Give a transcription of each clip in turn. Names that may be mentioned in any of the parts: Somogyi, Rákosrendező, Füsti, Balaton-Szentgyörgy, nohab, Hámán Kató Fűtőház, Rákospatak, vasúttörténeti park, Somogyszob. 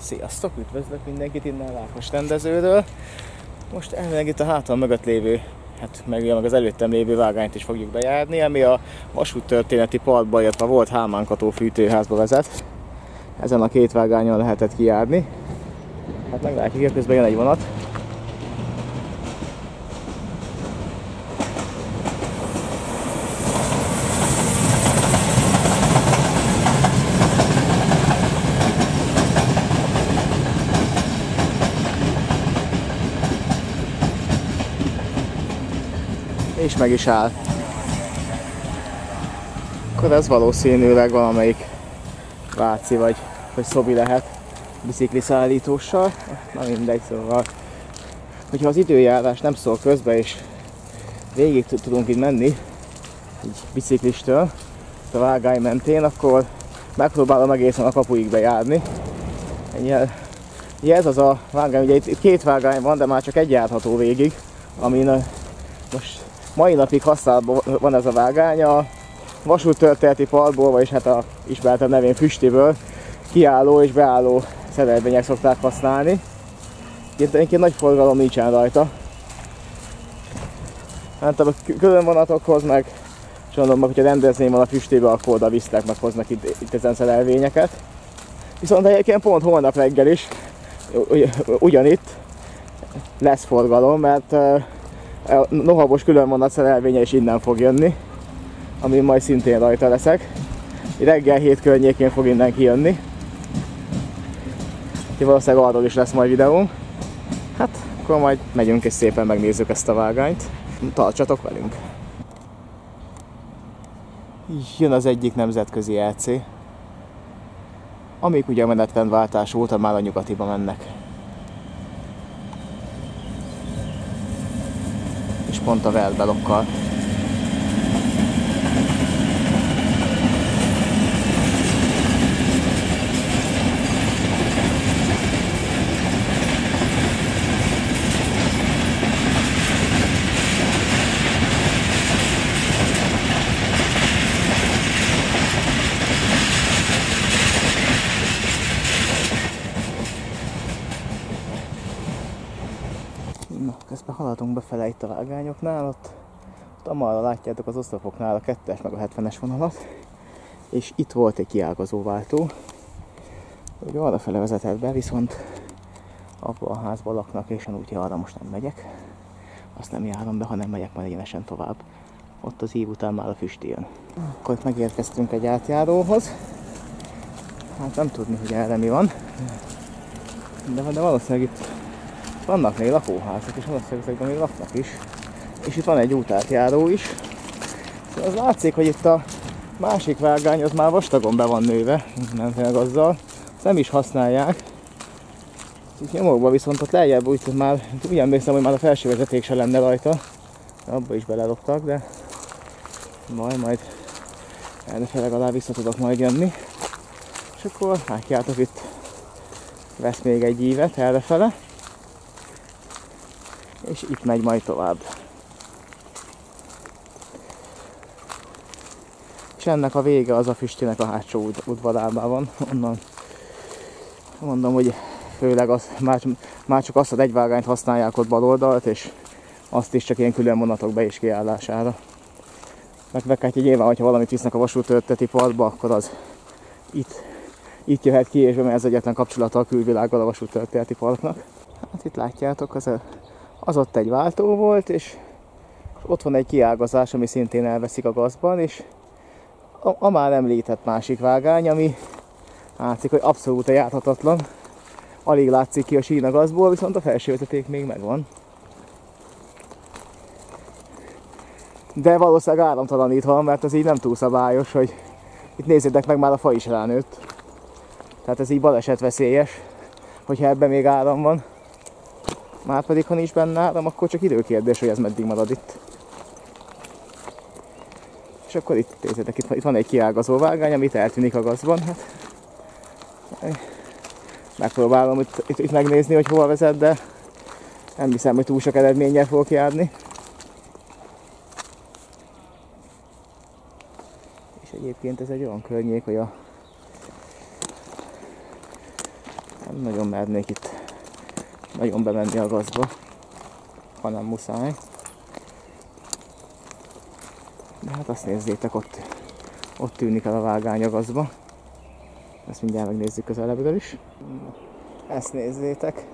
Sziasztok! Üdvözlök mindenkit innen Rákosrendezőről. Most elvileg itt a hátam mögött lévő, hát meg az előttem lévő vágányt is fogjuk bejárni, ami a vasúttörténeti parkba, illetve volt Hámán Kató Fűtőházba vezet. Ezen a két vágányon lehetett kijárni. Hát meglátjuk, közben jön egy vonat. És meg is áll. Akkor ez valószínűleg valamelyik váci vagy szobi lehet bicikliszállítóssal. Na mindegy, szóval. Hogyha az időjárás nem szól közbe és végig tudunk itt menni, így biciklistől, a vágány mentén, akkor megpróbálom egészen a kapuig bejárni. Ugye ez az a vágány, ugye itt két vágány van, de már csak egy járható végig, amin most mai napig használatban van ez a vágány, a vasúttörténeti parkból, vagyis hát a ismertebb nevén Füstiből kiálló és beálló szerelvények szokták használni. Egyébként nagy forgalom nincsen rajta. Hát a külön vonatokhoz meg, és mondom, hogyha rendezvény van a Füstibe, akkor oda visznek, meg hoznak itt ezen szerelvényeket. Viszont egyébként pont holnap reggel is, ugyanitt lesz forgalom, mert a nohabos különvonat szerelvénye is innen fog jönni, amin majd szintén rajta leszek. Reggel 7 környékén fog innen kijönni. Valószínűleg arról is lesz majd videóm. Hát akkor majd megyünk és szépen megnézzük ezt a vágányt. Tartsatok velünk! Jön az egyik nemzetközi LC, amik ugye menetrendváltás óta már a nyugatiba mennek. És pont a velbelokkal. Közben haladunk befele itt a vágányoknál, ott amarra látjátok az oszlopoknál a 2-es meg a 70-es vonalat, és itt volt egy kiágazóváltó, hogy arrafele vezetett be, viszont abban a házban laknak, és úgy arra most nem megyek, azt nem járom be, hanem megyek majd egyenesen tovább. Ott az ív után már a Füsti jön. Akkor itt megérkeztünk egy átjáróhoz, hát nem tudni, hogy erre mi van, de valószínűleg itt vannak még lakóházak, és valószínűleg még laknak is. És itt van egy útátjáró is. Szóval az látszik, hogy itt a másik vágány az már vastagon be van nőve, nem félek azzal. Ezt nem is használják. Itt nyomokban viszont ott lejjebb úgy, hogy már úgy emlékszem, hogy már a felső vezeték se lenne rajta. Abba is belerobtak, de majd erre legalább vissza tudok majd jönni. És akkor látjátok, itt vesz még egy ívet errefele. És itt megy majd tovább. És ennek a vége az a Füstinek a hátsó udvarában van. Onnan mondom, hogy főleg az, már csak azt az egy vágányt használják ott baloldalt, és azt is csak ilyen külön vonatokba és kiállására. Meg hát nyilván, hogyha valamit visznek a vasúttörténeti parkba, akkor az itt jöhet ki, és mert ez egyetlen kapcsolata a külvilággal a vasúttörténeti parknak. Hát itt látjátok, az ott egy váltó volt, és ott van egy kiágazás, ami szintén elveszik a gazban, és a már említett másik vágány, ami látszik, hogy abszolút járhatatlan. Alig látszik ki a sín a gazból, viszont a felső vezeték még megvan. De valószínűleg áramtalanítva, mert ez így nem túl szabályos, hogy itt nézzétek meg, már a fa is ránőtt. Tehát ez így balesetveszélyes, hogyha ebben még áram van. Márpedig, ha nincs benne áram, akkor csak időkérdés, hogy ez meddig marad itt. És akkor itt, nézzétek, itt van egy kiágazó vágány, amit eltűnik a gazban. Hát, megpróbálom itt megnézni, hogy hol vezet, de nem hiszem, hogy túl sok eredménnyel fogok járni. És egyébként ez egy olyan környék, hogy a... nem nagyon mernék itt nagyon bemenni a gazba, ha nem muszáj. De hát azt nézzétek, ott tűnik el a vágány a gazba. Ezt mindjárt megnézzük közelebbről is. Ezt nézzétek.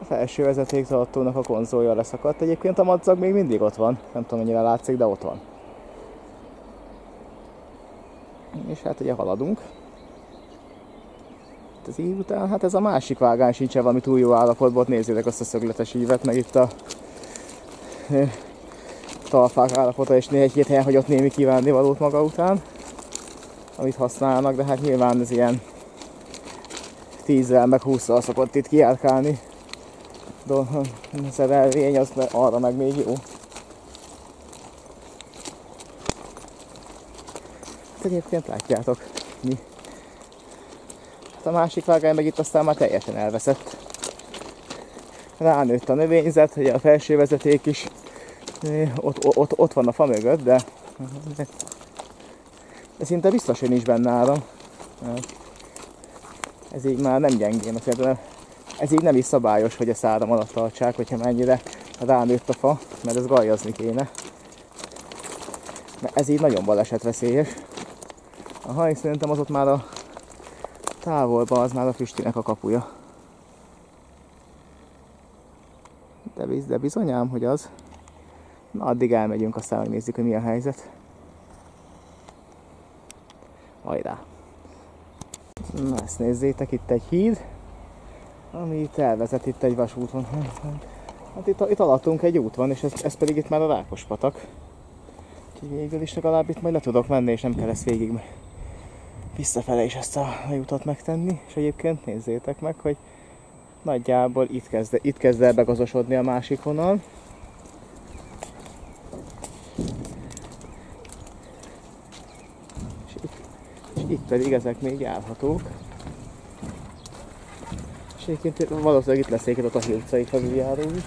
A felső vezetéktartónak a konzolja leszakadt. Egyébként a madzag még mindig ott van. Nem tudom, mennyire látszik, de ott van. És hát ugye haladunk. Az ív után, hát ez a másik vágány sincsen valami túl jó állapotban. Ott nézzétek azt a szögletes ívet, meg itt a talpák állapota, és egy-két helyen hagyott némi kívánnivalót maga után, amit használnak, de hát nyilván ez ilyen 10-vel meg 20-szal szokott itt kijárkálni. Szerelvény, az arra meg még jó. Hát egyébként látjátok mi. Hát a másik vágány meg itt aztán már teljesen elveszett. Ránőtt a növényzet, ugye a felső vezeték is. Ott van a fa mögött, de szinte biztos, hogy nincs benne áram. Ez így már nem gyengén, ez így nem is szabályos, hogy ezt áram alatt tartsák, hogyha mennyire ránőtt a fa, mert ez galjazni kéne. Mert ez így nagyon balesetveszélyes. Aha, és szerintem az ott már a távolban, az már a Füstinek a kapuja. De bizonyám, hogy az. Na, addig elmegyünk, aztán megnézzük, hogy mi a helyzet. Hajrá! Na, ezt nézzétek, itt egy híd, ami itt elvezet, itt egy vasúton. Hát itt alattunk egy út van, és ez pedig itt már a Rákospatak. Úgyhogy végül is legalább itt majd le tudok menni, és nem kell ezt végig visszafele is ezt a utat megtenni. És egyébként nézzétek meg, hogy nagyjából itt kezd el begazosodni a másik vonal. Itt pedig ezek még járhatók. És egyébként valószínűleg itt lesz ott a hírcai felüljáró is.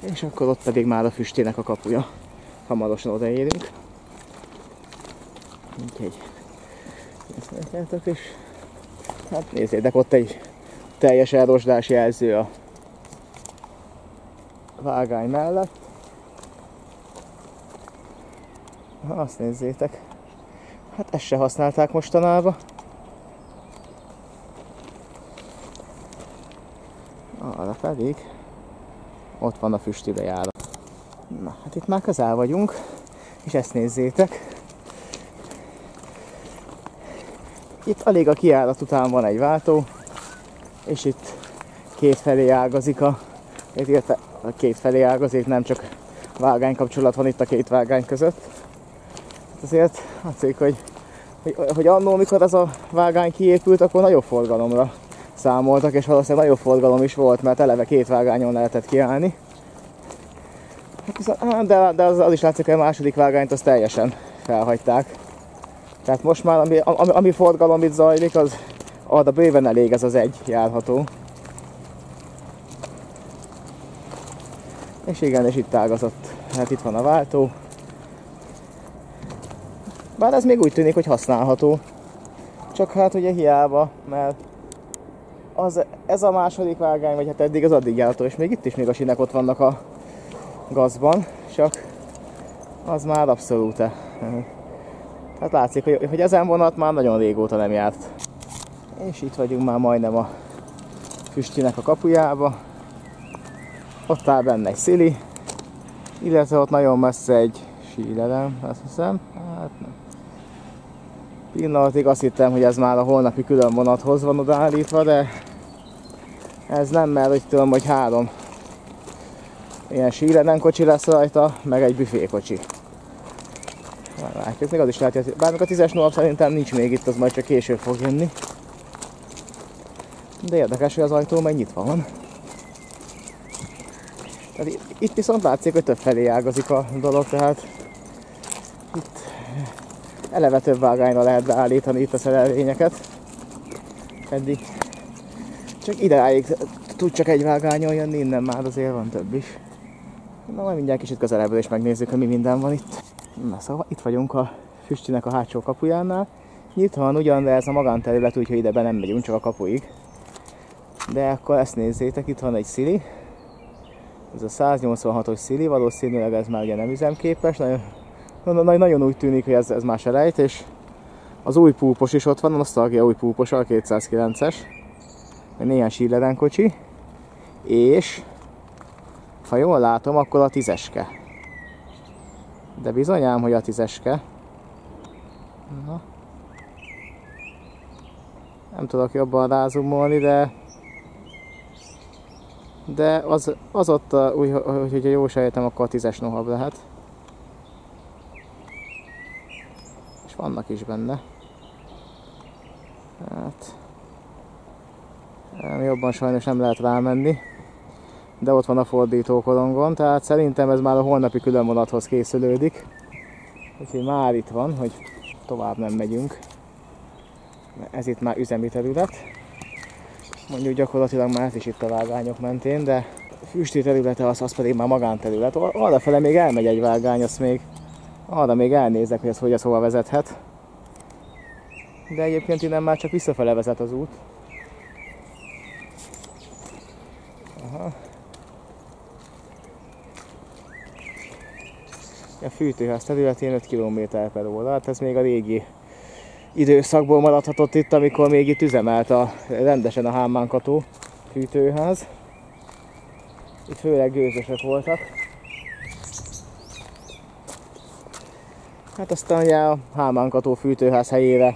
És akkor ott pedig már a Füstének a kapuja. Hamarosan odaérünk. Úgyhogy ezt megjátok, és hát nézzétek, ott egy teljes elrosdás jelző a vágány mellett. Azt nézzétek, hát ezt se használták mostanában. Arra pedig ott van a Füsti bejárat. Na, hát itt már közel vagyunk, és ezt nézzétek. Itt alig a kijárat után van egy váltó, és itt kétfelé ágazik a... kétfelé ágazik, nem csak vágánykapcsolat van itt a két vágány között. Hát azért látszik, hogy annó, mikor ez a vágány kiépült, akkor nagyobb forgalomra számoltak, és valószínűleg nagyobb forgalom is volt, mert eleve két vágányon lehetett kiállni. De az is látszik, hogy a második vágányt azt teljesen felhagyták. Tehát most már ami forgalom itt zajlik, az arra bőven elég ez az egy járható. És igen, és itt ágazott. Hát itt van a váltó. Bár ez még úgy tűnik, hogy használható. Csak hát ugye hiába, mert ez a második vágány, vagy hát eddig az addig járható, és még itt is még a sinek ott vannak a gazban, csak az már abszolút. Hát látszik, hogy ezen vonat már nagyon régóta nem járt. És itt vagyunk már majdnem a Füstinek a kapujába. Ott áll benne egy szili, illetve ott nagyon messze egy sílelem, azt hiszem. Hát nem. Pillanatig azt hittem, hogy ez már a holnapi külön vonathoz van odaállítva, de ez nem, mert hogy tudom, hogy 3 ilyen sílelem kocsi lesz rajta, meg egy büfékocsi. Látjuk, még az is látja, bármikor a 10-es nap szerintem nincs még itt, az majd csak később fog jönni. De érdekes, hogy az ajtó meg nyitva van. Itt viszont látszik, hogy több felé ágazik a dolog, tehát itt eleve több vágányra lehet beállítani itt a szerelvényeket. Eddig csak ideig tud csak egy vágányon jönni, innen már azért van több is. Na, majd mindjárt kicsit közelebből is megnézzük, hogy mi minden van itt. Na szóval itt vagyunk a Füstinek a hátsó kapujánál. Nyitva van ugyan, de ez a magánterület, úgyhogy ide be nem megyünk, csak a kapuig. De akkor ezt nézzétek, itt van egy szili. Ez a 186-os szili, valószínűleg ez már ugye nem üzemképes. Nagyon úgy tűnik, hogy ez már se rejt, és az új púpos is ott van, a nosztalgia új púpos, a 209-es. Néhány síleden kocsi. És ha jól látom, akkor a 10-eske. De bizonyám, hogy a 10-eske. Nem tudok jobban rázumolni, de az ott, hogyha jól sejtem, akkor a 10-es nohab lehet. És vannak is benne. Hát, jobban sajnos nem lehet rámenni. De ott van a fordítókorongon, tehát szerintem ez már a holnapi különvonathoz készülődik. Úgyhogy már itt van, hogy tovább nem megyünk. Ez itt már üzemi terület. Mondjuk gyakorlatilag már ez is itt a vágányok mentén, de a Füsti területe az pedig már magánterület. Arrafele még elmegy egy vágány, azt még arra még elnézek, hogy ez hova vezethet. De egyébként innen már csak visszafele vezet az út. Aha. A fűtőház területén 5 km/h, hát ez még a régi időszakból maradhatott itt, amikor még itt üzemelt rendesen a Hámán Kató Fűtőház. Itt főleg gőzösek voltak. Hát aztán ugye a Hámán Kató Fűtőház helyére,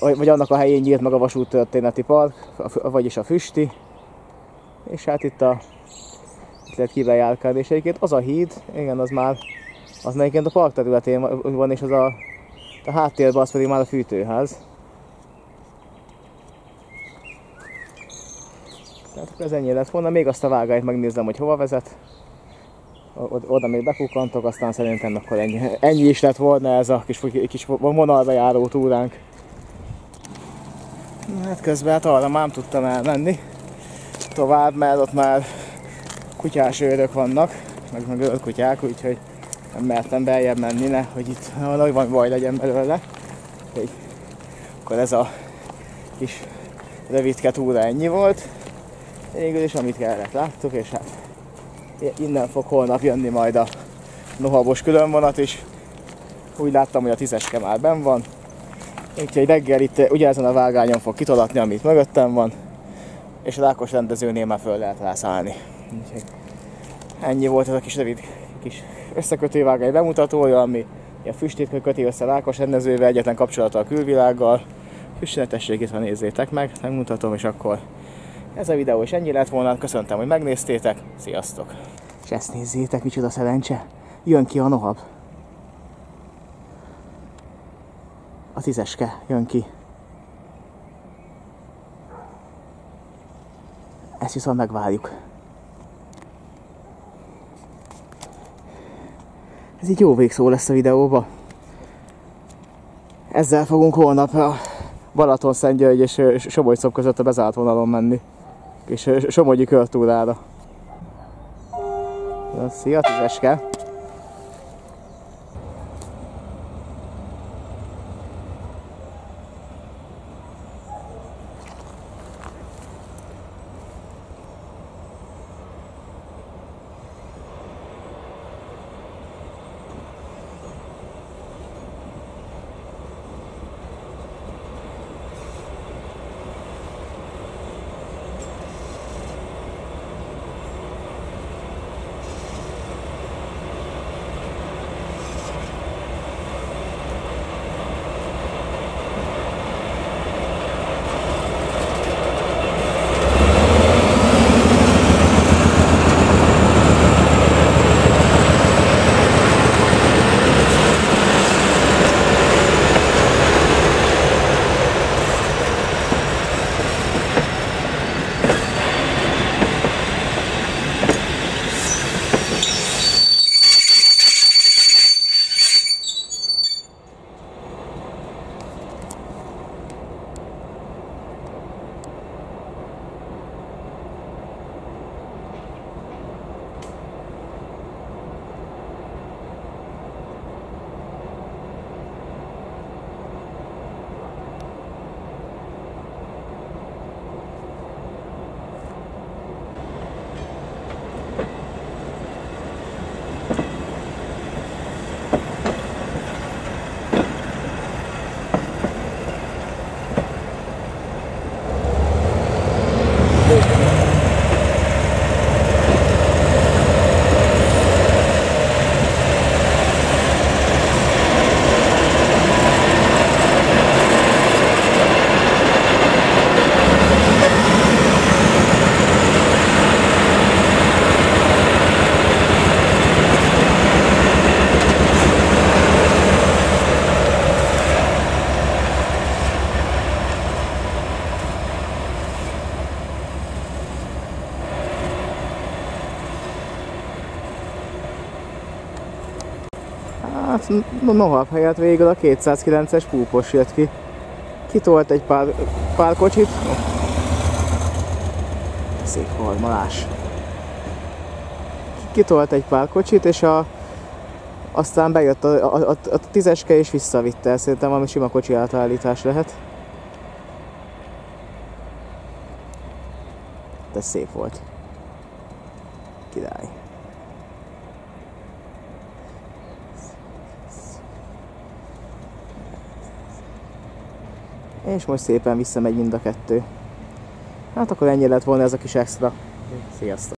vagy annak a helyén nyílt meg a vasúttörténeti park, vagyis a Füsti. És hát itt lehet kibejárkálni, és egyébként az a híd, igen, az egyébként a park területén van, és az a háttérben az pedig már a fűtőház. Tehát ez ennyi lett volna, még azt a vágányt megnézem, hogy hova vezet. Oda még bekukkantok, aztán szerintem akkor ennyi is lett volna ez a kis vonalba járó túránk. Hát közben hát arra már nem tudtam elmenni tovább, mert ott már kutyás őrök vannak, meg őrkutyák, úgyhogy nem mertem beljebb menni, nehogy itt valami baj legyen belőle. Úgyhogy akkor ez a kis rövidke túra ennyi volt. Végül is amit kellett láttuk, és hát innen fog holnap jönni majd a nohabos különvonat is. Úgy láttam, hogy a 10-eske már benn van. Úgyhogy reggel itt ugye ezen a vágányon fog kitolatni, amit mögöttem van, és a Rákosrendezőnél már föl lehet rászállni. Úgyhogy ennyi volt ez a kis rövid kis összekötővágány bemutatója, ami a Füstit köti össze Rákosrendezővel, egyetlen kapcsolata a külvilággal. Füstinek tessék, itt van, nézzétek meg, megmutatom, és akkor ez a videó is ennyi lett volna. Köszöntöm, hogy megnéztétek, sziasztok! És ezt nézzétek, micsoda szerencse! Jön ki a nohab! A 10-eske jön ki! Ezt viszont megvárjuk! Ez így jó végszó lesz a videóba. Ezzel fogunk holnap a Balaton-Szentgyörgy és Somogyszob között a bezárt vonalon menni. És Somogyi körtúrára. Szia, 10-eske! Hát nohab helyett végül a 209-es púpos jött ki. Kitolt egy pár kocsit. Szép harmalás. Kitolt egy pár kocsit, és aztán bejött a tízeske és visszavitte el. Szerintem valami sima kocsi átállítás lehet. De szép volt. Király. És most szépen visszamegy mind a kettő. Hát akkor ennyi lett volna ez a kis extra. Sziasztok!